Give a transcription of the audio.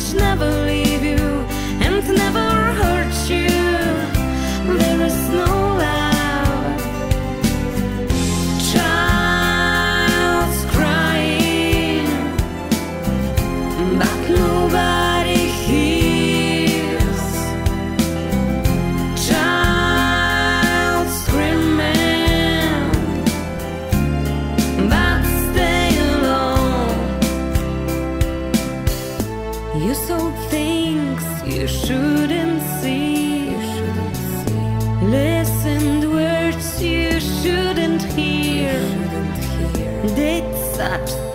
touch never leave you and never hurt you. There is no love. Child's crying, but nobody hears. Child screaming, but stay alone. You saw things you shouldn't see. Listened words you shouldn't hear. Did such